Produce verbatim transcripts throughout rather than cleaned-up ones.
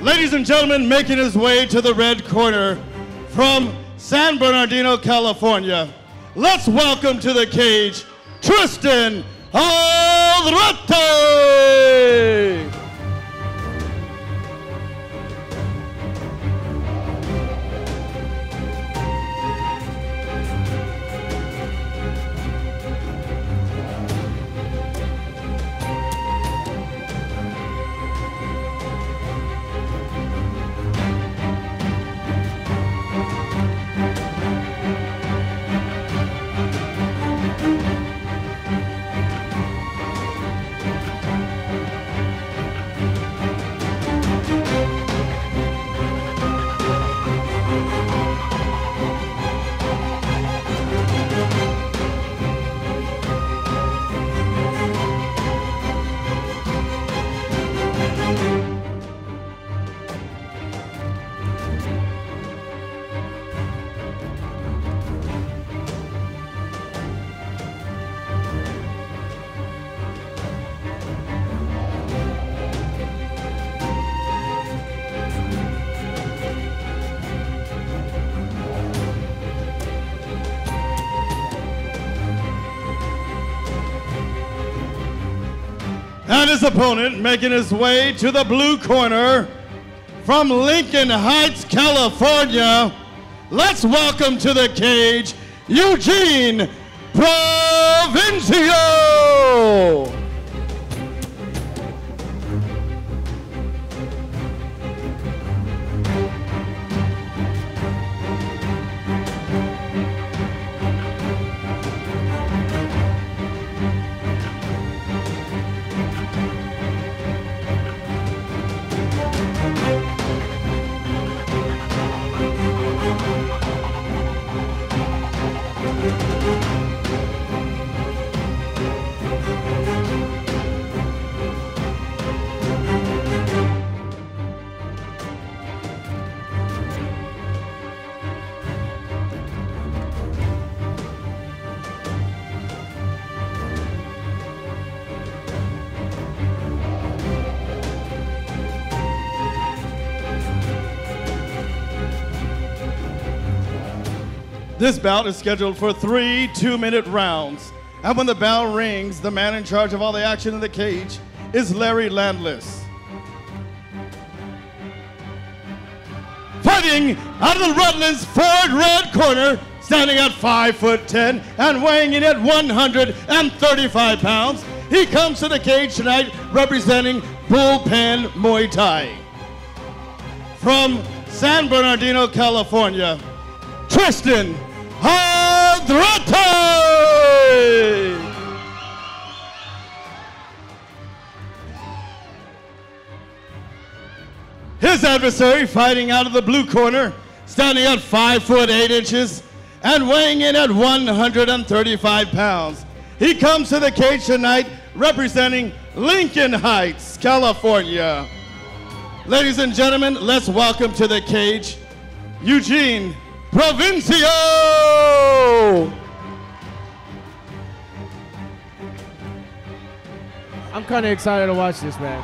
Ladies and gentlemen, making his way to the red corner from San Bernardino, California, let's welcome to the cage, Tristan Aldrete! And his opponent making his way to the blue corner from Lincoln Heights, California. Let's welcome to the cage, Eugene Provencio. This bout is scheduled for three two-minute rounds. And when the bell rings, the man in charge of all the action in the cage is Larry Landless. Fighting out of the Rutland's Ford red corner, standing at five foot ten and weighing in at one hundred thirty-five pounds, he comes to the cage tonight representing Bullpen Muay Thai. From San Bernardino, California, Tristan Aldrete! His adversary fighting out of the blue corner, standing at five foot eight inches and weighing in at one hundred thirty-five pounds. He comes to the cage tonight representing Lincoln Heights, California. Ladies and gentlemen, let's welcome to the cage, Eugene Provencio! I'm kind of excited to watch this, man.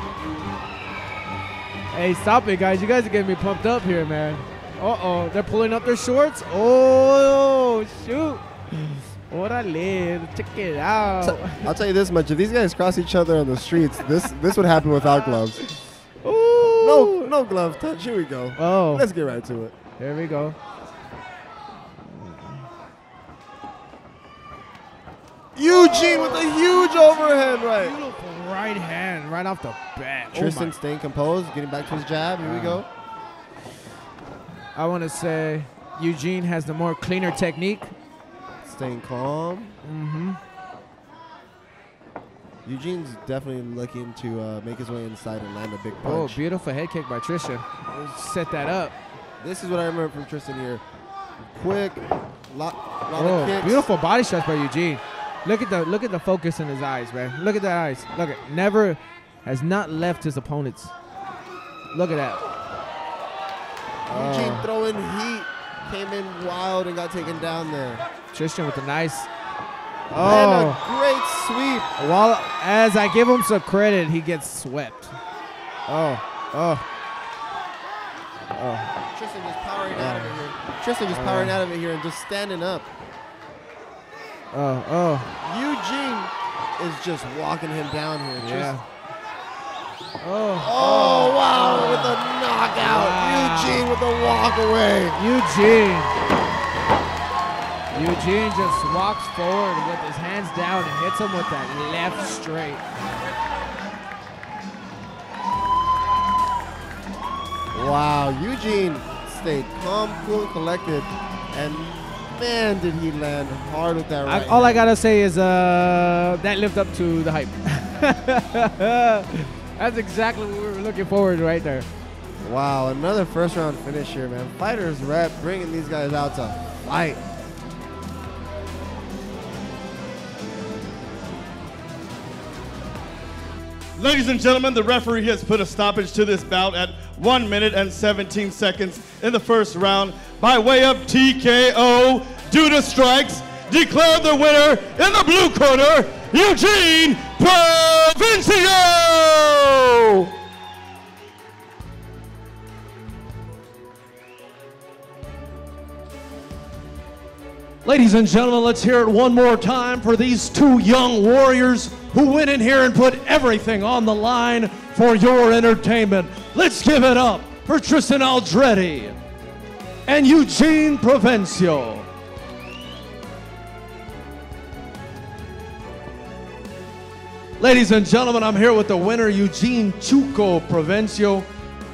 Hey, stop it, guys. You guys are getting me pumped up here, man. Uh-oh, they're pulling up their shorts? Oh, shoot. Orale, check it out. So, I'll tell you this much. If these guys cross each other on the streets, this, this would happen without gloves. Ooh. No, no glove touch. Here we go. Oh. Let's get right to it. There we go. Eugene with a huge overhead right. Beautiful right hand right off the bat. Tristan oh staying composed, getting back to his jab. Here wow. we go. I want to say Eugene has the more cleaner technique. Staying calm. Mm-hmm. Eugene's definitely looking to uh, make his way inside and land a big punch. Oh, beautiful head kick by Tristan. Set that up. This is what I remember from Tristan here. Quick, lot, lot oh, of kicks. Beautiful body shots by Eugene. Look at the look at the focus in his eyes, man. Look at that eyes. Look at never has not left his opponents. Look at that. Eugene oh. throwing heat, came in wild and got taken down there. Tristan with a nice, oh, and a great sweep. While as I give him some credit, he gets swept. Oh, oh, Oh. Tristan just powering oh. out of it here. Tristan just oh. powering out of it here and just standing up. Oh, oh. Eugene is just walking him down here. Yeah. Just, oh. oh, wow, oh. with a knockout. Wow. Eugene with a walk away. Eugene. Eugene just walks forward with his hands down and hits him with that left straight. Wow, Eugene stayed calm, cool, collected, and man, did he land hard with that right. I, all hand. I gotta say is uh, that lived up to the hype. That's exactly what we were looking forward to right there. Wow, another first round finish here, man. Fighters rep bringing these guys out to fight. Ladies and gentlemen, the referee has put a stoppage to this bout at one minute and seventeen seconds in the first round by way of T K O due to strikes. Declare the winner in the blue corner, Eugene Provencio! Ladies and gentlemen, let's hear it one more time for these two young warriors who went in here and put everything on the line for your entertainment. Let's give it up for Tristan Aldrete and Eugene Provencio. Ladies and gentlemen, I'm here with the winner, Eugene Chuco Provencio.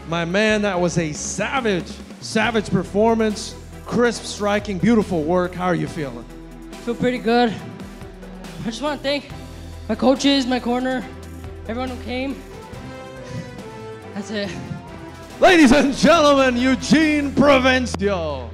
My man, that was a savage, savage performance. Crisp striking, beautiful work. How are you feeling? I feel pretty good. I just want to thank my coaches, my corner, everyone who came. That's it. Ladies and gentlemen, Eugene Provencio.